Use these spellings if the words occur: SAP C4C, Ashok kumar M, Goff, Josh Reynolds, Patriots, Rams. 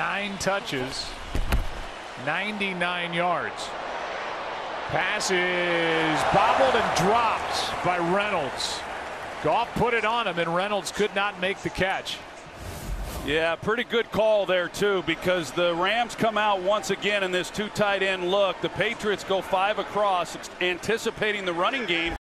9 touches, 99 yards. Pass is bobbled and dropped by Reynolds. Goff put it on him, and Reynolds could not make the catch. Yeah, pretty good call there too, because the Rams come out once again in this two tight end look. The Patriots go 5 across, anticipating the running game.